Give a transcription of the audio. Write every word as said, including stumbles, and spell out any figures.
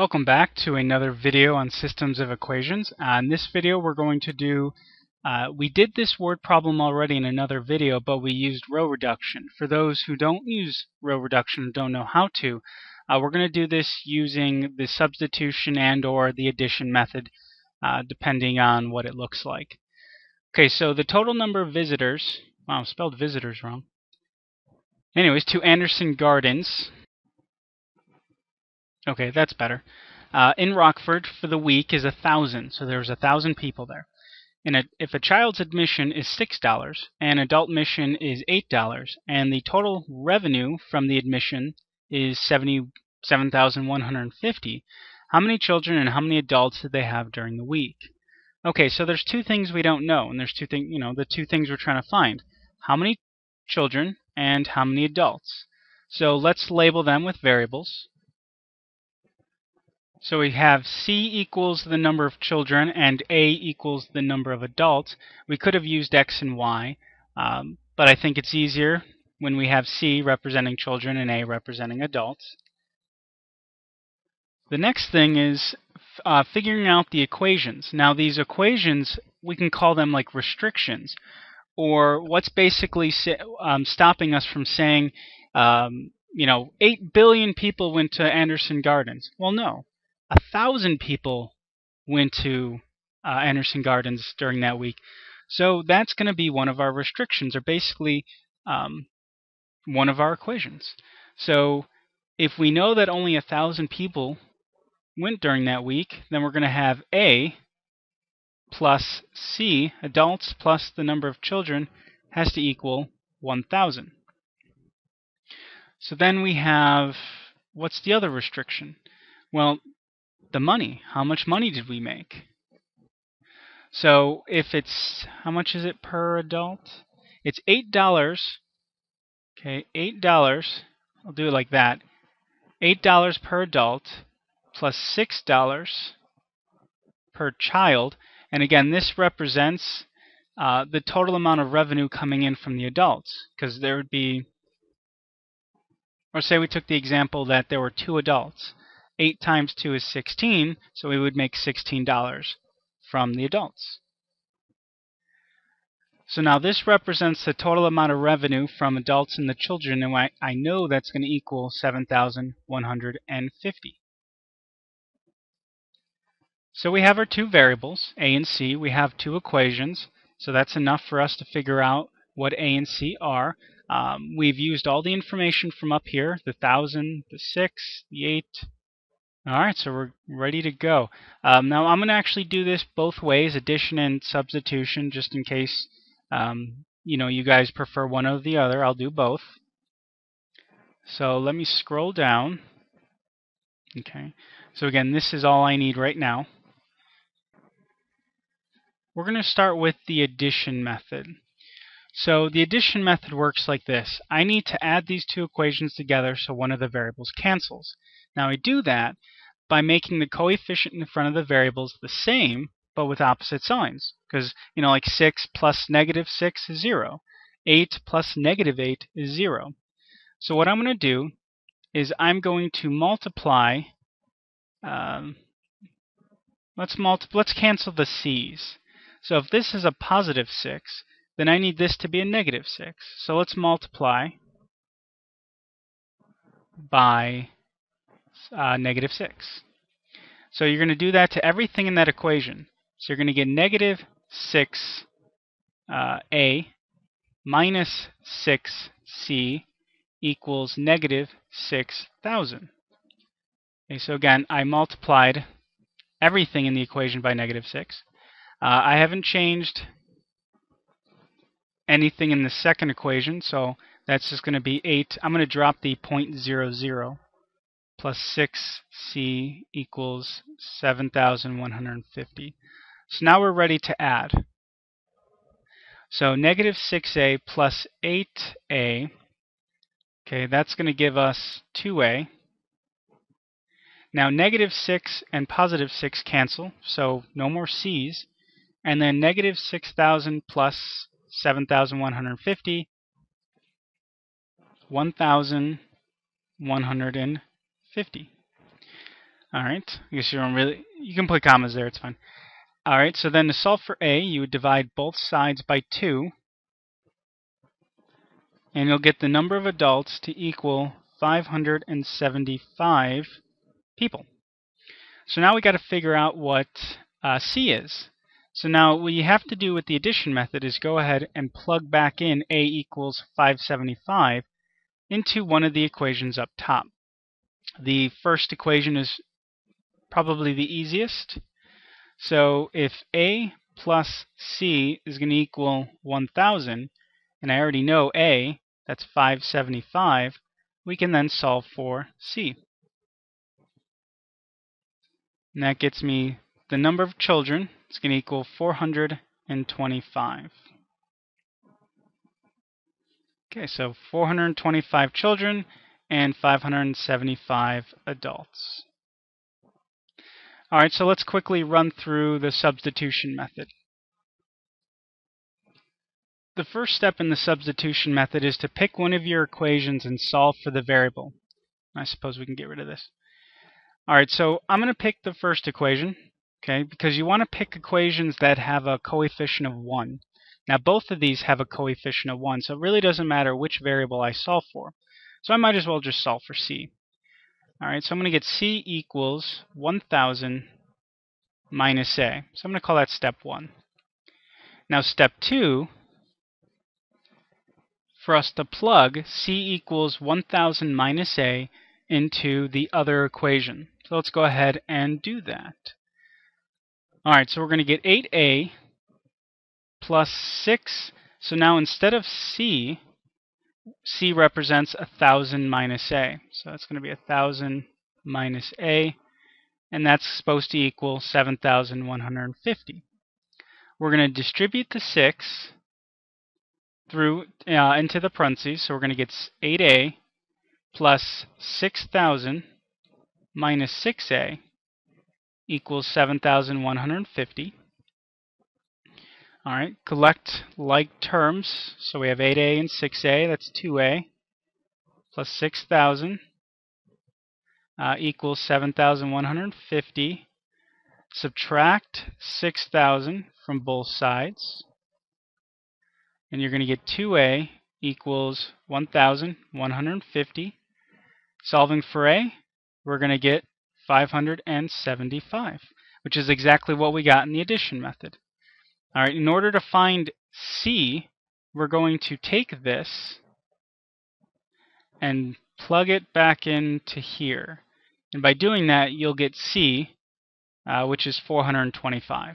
Welcome back to another video on systems of equations. Uh, in this video we're going to do, uh, we did this word problem already in another video, but we used row reduction. For those who don't use row reduction or don't know how to, uh, we're going to do this using the substitution and or the addition method, uh, depending on what it looks like. Okay, so the total number of visitors, wow, I spelled visitors wrong. Anyways, to Anderson Gardens. Okay, that's better. Uh, in Rockford for the week is a thousand, so there's a thousand people there. And a, if a child's admission is six dollars, and adult admission is eight dollars, and the total revenue from the admission is seventy-seven thousand one hundred fifty, how many children and how many adults did they have during the week? Okay, so there's two things we don't know, and there's two things, you know, the two things we're trying to find. How many children and how many adults? So let's label them with variables. So we have C equals the number of children and A equals the number of adults. We could have used X and Y, um, but I think it's easier when we have C representing children and A representing adults. The next thing is uh, figuring out the equations. Now these equations, we can call them like restrictions, or what's basically um, stopping us from saying, um, you know, eight billion people went to Anderson Gardens. Well, no. A thousand people went to uh, Anderson Gardens during that week. So that's going to be one of our restrictions, or basically um, one of our equations. So if we know that only a thousand people went during that week, then we're going to have A plus C, adults plus the number of children, has to equal one thousand. So then we have, what's the other restriction? Well, the money. How much money did we make? So if it's, how much is it per adult? It's eight dollars. Okay, eight dollars. I'll do it like that. eight dollars per adult plus six dollars per child. And again, this represents uh, the total amount of revenue coming in from the adults, because there would be, or say we took the example that there were two adults. eight times two is sixteen, so we would make sixteen dollars from the adults. So now this represents the total amount of revenue from adults and the children, and I, I know that's going to equal seven thousand one hundred fifty. So we have our two variables, A and C. We have two equations, so that's enough for us to figure out what A and C are. Um, we've used all the information from up here, the one thousand, the six, the eight. Alright, so we're ready to go. Um, now I'm going to actually do this both ways, addition and substitution, just in case um, you know, you guys prefer one or the other. I'll do both. So let me scroll down. Okay. So again, this is all I need right now. We're going to start with the addition method. So the addition method works like this. I need to add these two equations together so one of the variables cancels. Now I do that by making the coefficient in front of the variables the same, but with opposite signs. Because, you know, like six plus negative six is zero. eight plus negative eight is zero. So what I'm going to do is I'm going to multiply, um, let's, multipl- let's cancel the C's. So if this is a positive six, then I need this to be a negative six. So let's multiply by Uh, negative six. So you're going to do that to everything in that equation. So you're going to get negative six uh, A minus six C equals negative six thousand. Okay, so again, I multiplied everything in the equation by negative six. Uh, I haven't changed anything in the second equation, so that's just going to be eight. I'm going to drop the zero point zero zero. Plus six C equals seven thousand one hundred fifty. So now we're ready to add. So negative six A plus eight A, okay, that's going to give us two A. Now negative six and positive six cancel, so no more C's. And then negative six thousand plus seven thousand one hundred fifty, one thousand one hundred fifty. Alright, I guess you don't really, you can put commas there, it's fine. Alright, so then to solve for A, you would divide both sides by two, and you'll get the number of adults to equal five hundred seventy-five people. So now we got to figure out what uh, C is. So now what you have to do with the addition method is go ahead and plug back in A equals five hundred seventy-five into one of the equations up top. The first equation is probably the easiest. So if A plus C is going to equal one thousand, and I already know A, that's five hundred seventy-five, we can then solve for C. And that gets me the number of children. It's going to equal four hundred twenty-five. Okay, so four hundred twenty-five children and five hundred seventy-five adults. Alright, so let's quickly run through the substitution method. The first step in the substitution method is to pick one of your equations and solve for the variable. I suppose we can get rid of this. Alright, so I'm going to pick the first equation, okay, because you want to pick equations that have a coefficient of one. Now both of these have a coefficient of one, so it really doesn't matter which variable I solve for. So I might as well just solve for C. Alright, so I'm going to get C equals one thousand minus A. So I'm going to call that step one. Now step two, for us to plug C equals one thousand minus A into the other equation. So let's go ahead and do that. Alright, so we're going to get eight A plus six. So now instead of C, C represents one thousand minus A. So that's going to be one thousand minus A, and that's supposed to equal seven thousand one hundred fifty. We're going to distribute the six through uh, into the parentheses, so we're going to get eight A plus six thousand minus six A equals seven thousand one hundred fifty. Alright, collect like terms, so we have eight A and six A, that's two A, plus six thousand uh, equals seven thousand one hundred fifty. Subtract six thousand from both sides, and you're going to get two A equals one thousand one hundred fifty. Solving for A, we're going to get five hundred seventy-five, which is exactly what we got in the addition method. All right, in order to find C, we're going to take this and plug it back into here. And by doing that, you'll get C, uh, which is four hundred twenty-five.